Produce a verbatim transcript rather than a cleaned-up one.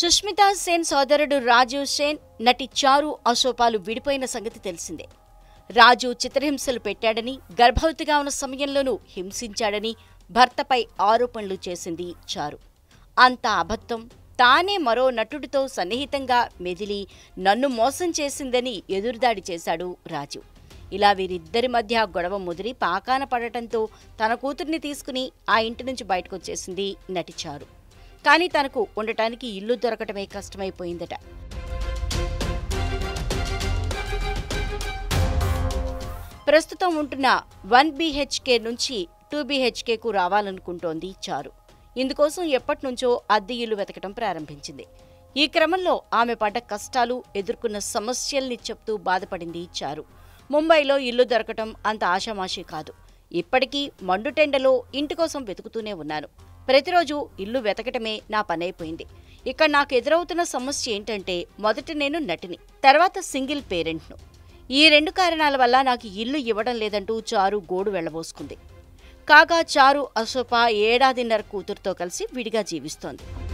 సుష్మితా సేన్ సోదరుడు రాజూ సేన్ నటి చారు అసోపాలు విడిపోయిన సంగతి తెలిసిందే. రాజు చిత్రహింసలు పెట్టాడని, గర్భవతిగా ఉన్న సమయంలోనూ హింసించాడని భర్తపై ఆరోపణలు చేసింది చారు. అంత అబద్ధం, తానే మరో నటుడితో సన్నిహితంగా మెదిలి నన్ను మోసం చేసిందని ఎదురుదాడి చేశాడు రాజు. ఇలా వీరిద్దరి మధ్య గొడవ ముదిరి పాకాన పడటంతో తన కూతుర్ని తీసుకుని ఆ ఇంటి నుంచి బయటకు వచ్చేసింది నటి చారు. కానీ తనకు ఉండటానికి ఇల్లు దొరకటమే కష్టమైపోయిందట. ప్రస్తుతం ఉంటున్న వన్ బీహెచ్కే నుంచి టూ బీహెచ్కేకు రావాలనుకుంటోంది చారు. ఇందుకోసం ఎప్పటి నుంచో అద్దె ఇల్లు వెతకటం ప్రారంభించింది. ఈ క్రమంలో ఆమె పడ్డ కష్టాలు, ఎదుర్కొన్న సమస్యల్ని చెప్తూ బాధపడింది చారు. ముంబైలో ఇల్లు దొరకటం అంత ఆషామాషీ కాదు. ఇప్పటికీ మండుటెండలో ఇంటి కోసం వెతుకుతూనే ఉన్నాను. ప్రతిరోజు ఇల్లు వెతకటమే నా పనైపోయింది. ఇక్కడ నాకు ఎదురవుతున్న సమస్య ఏంటంటే, మొదట నేను నటిని, తర్వాత సింగిల్ పేరెంట్ను. ఈ రెండు కారణాల వల్ల నాకు ఇల్లు ఇవ్వడం లేదంటూ చారు గోడు వెళ్లబోసుకుంది. కాగా చారు అసోపా ఏడాదిన్నర కూతురుతో కలిసి విడిగా జీవిస్తోంది.